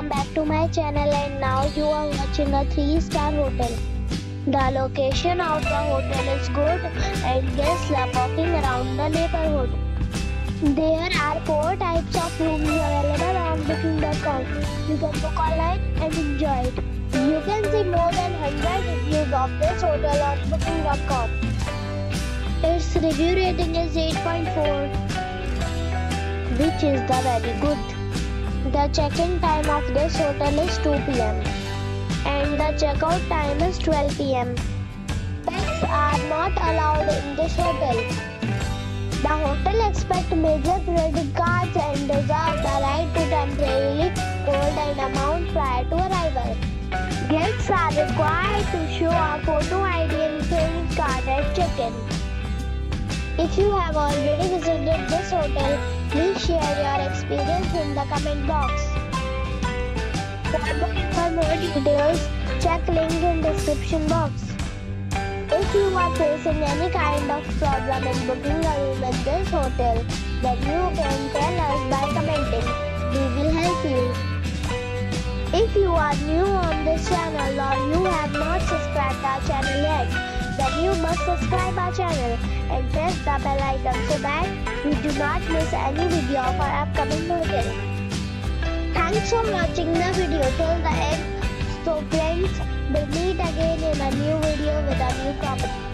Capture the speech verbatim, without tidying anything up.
Welcome back to my channel, and now you are watching a three star hotel. The location of the hotel is good and guests love walking around the neighborhood. There are four types of rooms available on booking dot com. You can book online and enjoy it. You can see more than one hundred reviews of this hotel on booking dot com. Its review rating is eight point four, which is the very good. The check-in time of this hotel is two p m and the check-out time is twelve p m Pets are not allowed in this hotel. The hotel accepts major credit cards and reserves the right to temporarily hold an amount prior to arrival. Guests are required to show a photo I D and credit card at check-in. If you have already visited this hotel, please share your experience in the comment box. For more details, check link in description box. If you are facing any kind of problem in booking a room at this hotel, then you can tell us by commenting. We will help you. If you are new on this channel or you have not subscribed our channel yet, then you must subscribe our channel and press the bell icon so that you do not miss any video of our upcoming hotel. Thanks for watching the video till the end. So friends, we'll meet again in a new video with a new property.